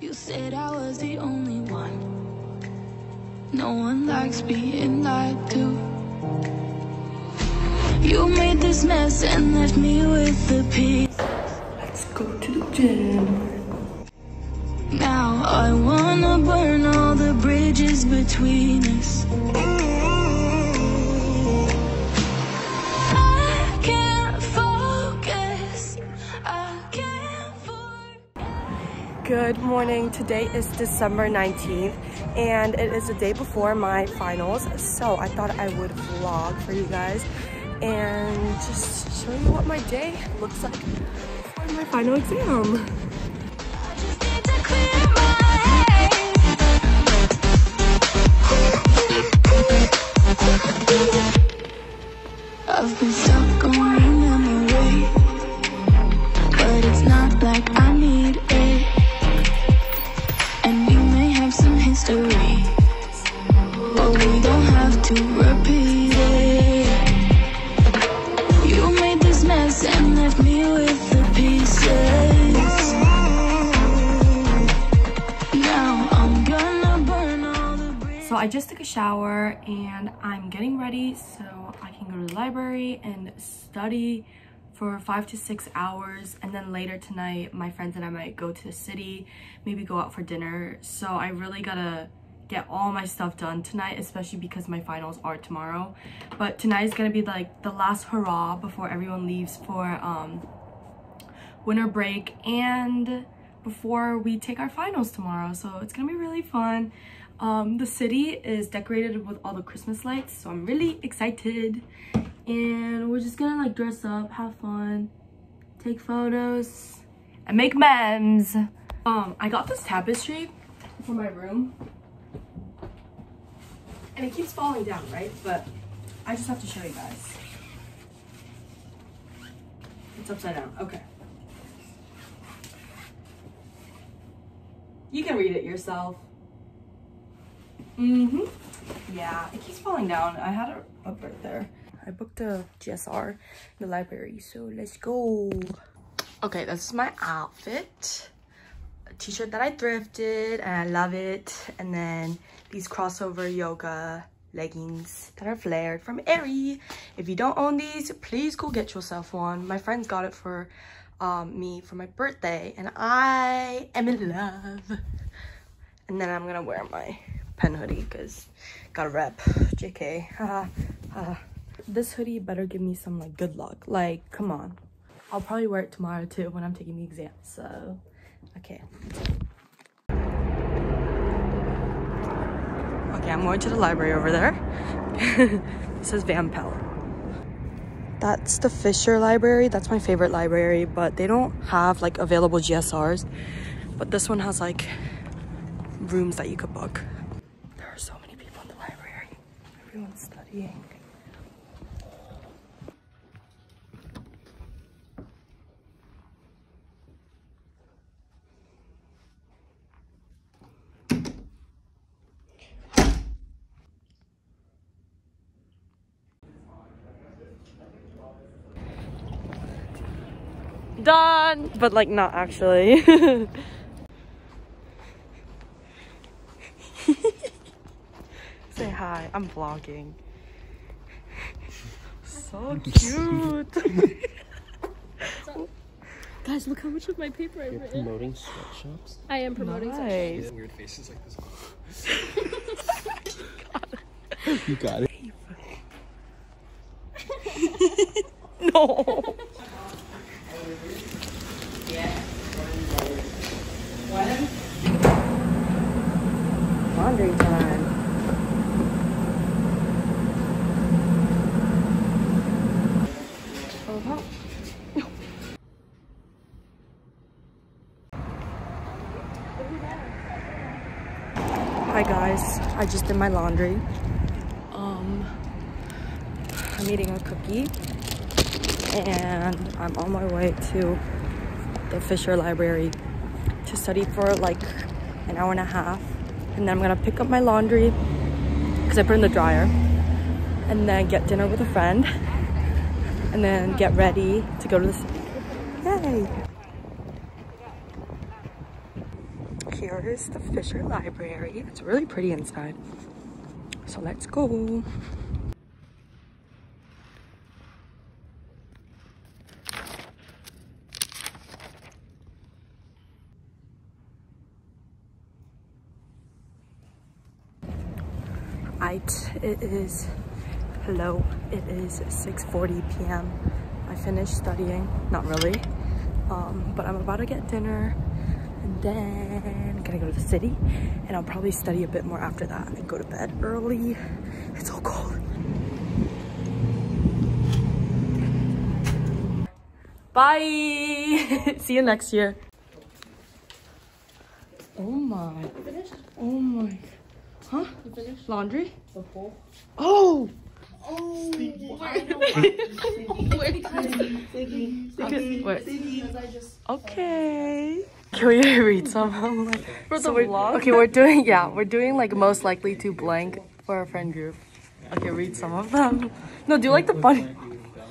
You said I was the only one. No one likes being lied to. You made this mess and left me with the peace. Let's go to the gym. Now I wanna burn all the bridges between us. Good morning. Today is December 19th and it is the day before my finals, so I thought I would vlog for you guys and just show you what my day looks like for my final exam. I've been stuck on memory, but it's not like I need it. History, but we don't have to repeat it. You made this mess and left me with the pieces. Now I'm gonna burn all the bridges. So I just took a shower and I'm getting ready so I can go to the library and study for 5 to 6 hours, and then later tonight my friends and I might go to the city, maybe go out for dinner. So I really gotta get all my stuff done tonight, especially because my finals are tomorrow. But tonight is gonna be like the last hurrah before everyone leaves for winter break and before we take our finals tomorrow. So it's gonna be really fun. The city is decorated with all the Christmas lights, so I'm really excited. And we're just gonna like dress up, have fun, take photos, and make memes. I got this tapestry for my room. And it keeps falling down, right? But I just have to show you guys. It's upside down, okay. You can read it yourself. Yeah, it keeps falling down. I had it up right there. I booked the GSR in the library, so let's go. Okay, this is my outfit. A t-shirt that I thrifted and I love it. And then these crossover yoga leggings that are flared from Aerie. If you don't own these, please go get yourself one. My friends got it for me for my birthday and I am in love. And then I'm gonna wear my pen hoodie because gotta rep, JK. This hoodie better give me some like good luck, like come on. I'll probably wear it tomorrow too when I'm taking the exam, so okay. Okay, I'm going to the library over there. This is Van Pelt. That's the Fisher Library. That's my favorite library, but they don't have like available GSRs, but this one has like rooms that you could book. There are so many people in the library. Everyone's studying. Done, but like not actually. Say hi, I'm vlogging. So cute. Guys, look how much of my paper I've written. You're promoting sweatshops? I am promoting sweatshops. Yeah, weird faces like this. You got it. No. Laundry time. Oh, no. Hi guys, I just did my laundry. I'm eating a cookie and I'm on my way to the Fisher Library to study for like an hour and a half, and then I'm gonna pick up my laundry because I put it in the dryer, and then get dinner with a friend, and then get ready to go to the city. Yay! here is the Fisher Library. It's really pretty inside. So let's go. It is 6:40 p.m. I finished studying, not really, but I'm about to get dinner and then I'm gonna go to the city and I'll probably study a bit more after that and go to bed early. It's so cold. Bye. See you next year. Oh my. You finished? Oh my. Huh? You finished? Laundry? The whole. Oh! Oh! Okay. Can we read some? Like, for the vlog? Okay, we're doing like most likely to blank for our friend group. Okay, read some of them. No, do like the funny.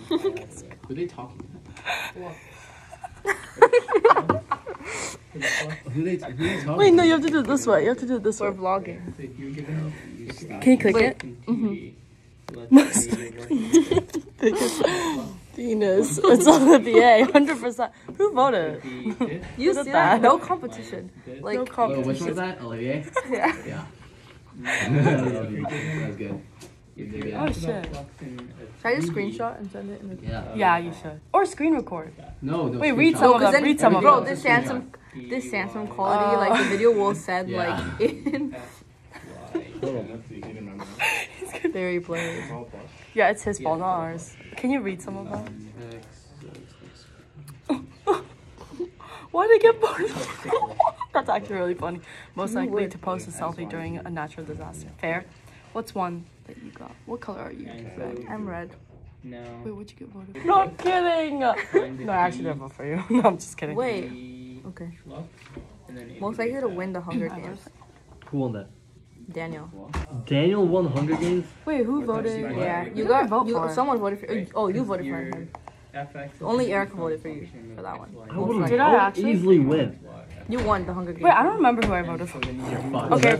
Were they talking? Wait, no, you have to do it this way. You have to do it this way. We're vlogging. Can you click it? Mm-hmm. Most likely biggest penis. It's on the BA, 100%. Who voted? You said that. No competition. Like, no competition. Which one was that? Olivier? Yeah. Yeah. That was good. Oh, shit. Should I just screenshot and send it in the group? Yeah, you should. Or screen record. No. Wait, read some of them. Read some of them. Bro, this Samsung quality, like the video will said, like, in... Very blurry. Yeah, it's his ball, not ours. Can you read some of them? Why did I get bored? That's actually really funny. Most likely to post a selfie during a natural disaster. Fair. What's one that you got? What color are you? Red. I'm red. No. Wait, what'd you get voted for? Not kidding! No, I actually didn't vote for you. No, I'm just kidding. Wait. Okay. Most likely to win the Hunger Games. Who won that? Daniel. Daniel won Hunger Games? Wait, who voted? Yeah, you got a vote for. Someone voted for you. Oh, you voted for him. Only Erica voted for you for that one. Did I easily win? You won the Hunger Games. Wait, I don't remember who I voted for. Okay.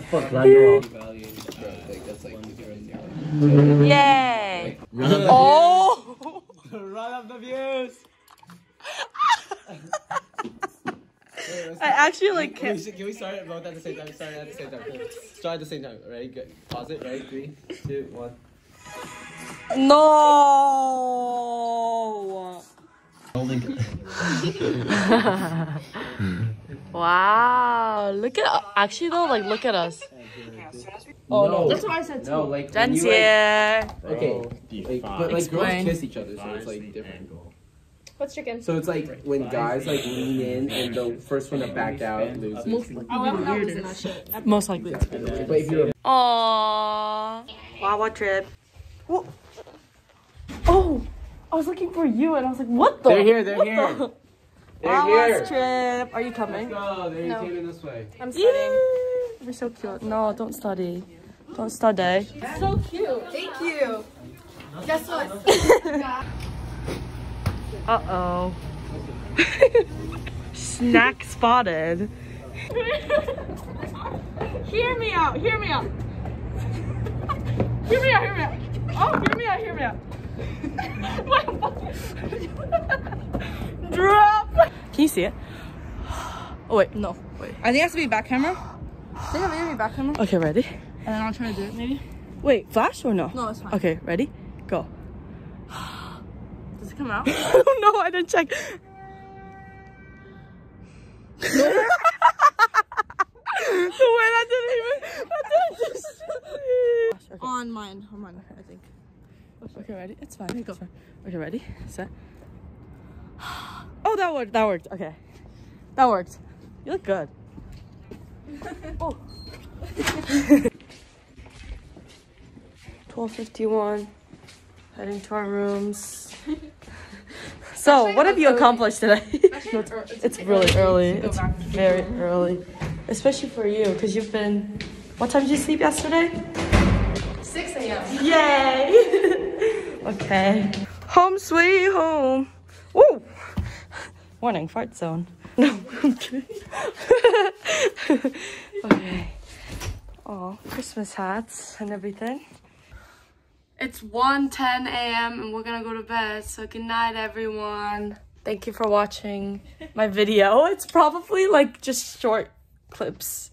Yay! Oh! Run up the views! I actually like. Can we start it both at the same time? Start at the same time. Start at the same time. Ready? Good. Pause it. Ready? 3, 2, 1. No. Wow. Look at. Actually, though, like, look at us. Oh no. That's what I said too. No, like. Jen's here. Okay. Like, but like girls kiss each other, so it's like different. What's chicken? So it's like when guys like lean in and the first one to back out loses. Most likely. Oh, I'm not losing that shit. Most likely. Aww. Wawa trip. Whoa. Oh, I was looking for you and I was like, what the? They're here, they're here. Wawa's trip. Are you coming? No, they're coming this way. I'm studying. You're so cute. No, don't study. Don't study. So cute. Thank you. Guess what? Uh-oh. Snack spotted. Hear me out. Hear me out. Oh, hear me out. Drop. Can you see it? Oh, wait, no. Wait. I think it has to be back camera. Okay, ready? And then I'll try to do it, maybe. Wait, flash or no? No, it's fine. Okay, ready? Go. Come out. No, I didn't check. I didn't even. Okay. On mine, I think. Okay, ready? It's fine. Here you go. Okay, ready? Set. Oh, that worked. Okay. That worked. You look good. Oh. 12:51. Heading to our rooms. So, what have you accomplished today? It's really early. It's very early. Especially for you, because you've been... What time did you sleep yesterday? 6 a.m. Yay! Okay. Home sweet home. Woo! Warning, fart zone. No, I'm kidding. Okay. Oh, Christmas hats and everything. It's 1:10 a.m. and we're gonna go to bed, so good night, everyone. Thank you for watching my video. It's probably like just short clips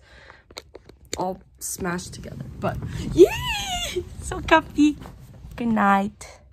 all smashed together, but yee! So comfy. Good night.